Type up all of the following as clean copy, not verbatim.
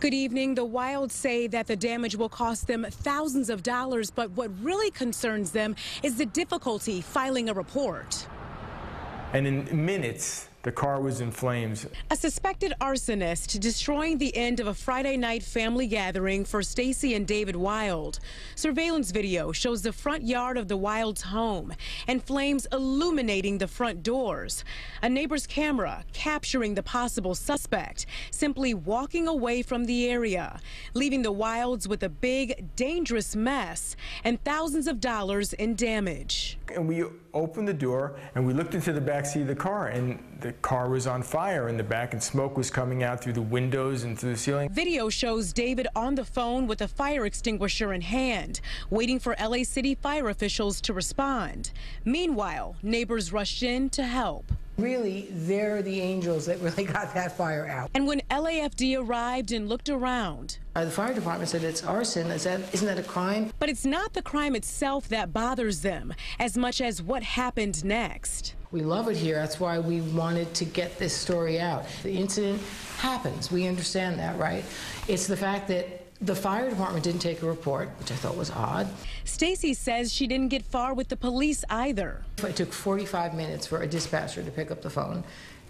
Good evening. The Wilds say that the damage will cost them thousands of dollars, but what really concerns them is the difficulty filing a report. And in minutes, the car was in flames. A suspected arsonist destroying the end of a Friday night family gathering for Stacy and David Wild. Surveillance video shows the front yard of the Wilds' home and flames illuminating the front doors. A neighbor's camera capturing the possible suspect simply walking away from the area, leaving the Wilds with a big, dangerous mess and thousands of dollars in damage. And we opened the door and we looked into the back seat of the car, and the car was on fire in the back and smoke was coming out through the windows and through the ceiling. Video shows David on the phone with a fire extinguisher in hand, waiting for LA City Fire officials to respond. Meanwhile, neighbors rushed in to help. Really, they're the angels that really got that fire out. And when LAFD arrived and looked around, the fire department said it's arson. Isn't that a crime? But it's not the crime itself that bothers them as much as what happened next. We love it here. That's why we wanted to get this story out. The incident happens. We understand that, right? It's the fact that the fire department didn't take a report, which I thought was odd. Stacy says she didn't get far with the police either. It took 45 minutes for a dispatcher to pick up the phone,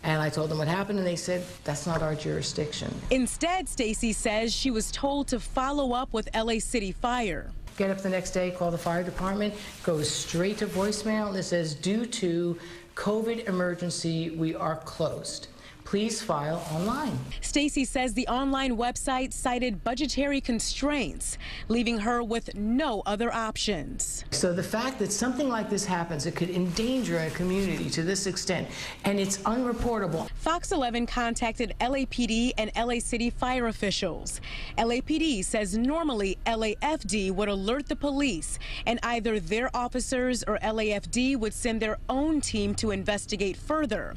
and I told them what happened, and they said, that's not our jurisdiction. Instead, Stacy says she was told to follow up with LA City Fire. Get up the next day, call the fire department, goes straight to voicemail, and it says, due to COVID emergency, we are closed. Please file online. Stacy says the online website cited budgetary constraints, leaving her with no other options. So the fact that something like this happens, it could endanger a community to this extent, and it's unreportable. Fox 11 contacted LAPD and LA City Fire officials. LAPD says normally LAFD would alert the police, and either their officers or LAFD would send their own team to investigate further,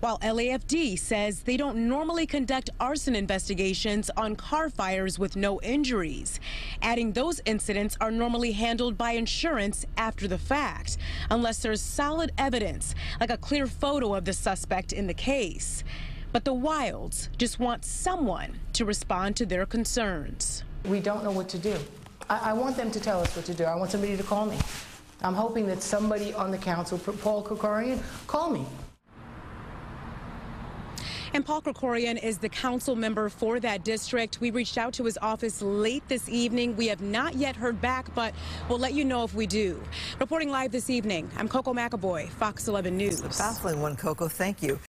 while LAFD says they don't normally conduct arson investigations on car fires with no injuries, adding those incidents are normally handled by insurance after the fact, unless there's solid evidence, like a clear photo of the suspect in the case. But the Wilds just want someone to respond to their concerns. We don't know what to do. I want them to tell us what to do. I want somebody to call me. I'm hoping that somebody on the council, Paul Krikorian, call me. And Paul Krikorian is the council member for that district. We reached out to his office late this evening. We have not yet heard back, but we'll let you know if we do. Reporting live this evening, I'm Coco McAvoy, Fox 11 News. Baffling one, Coco. Thank you.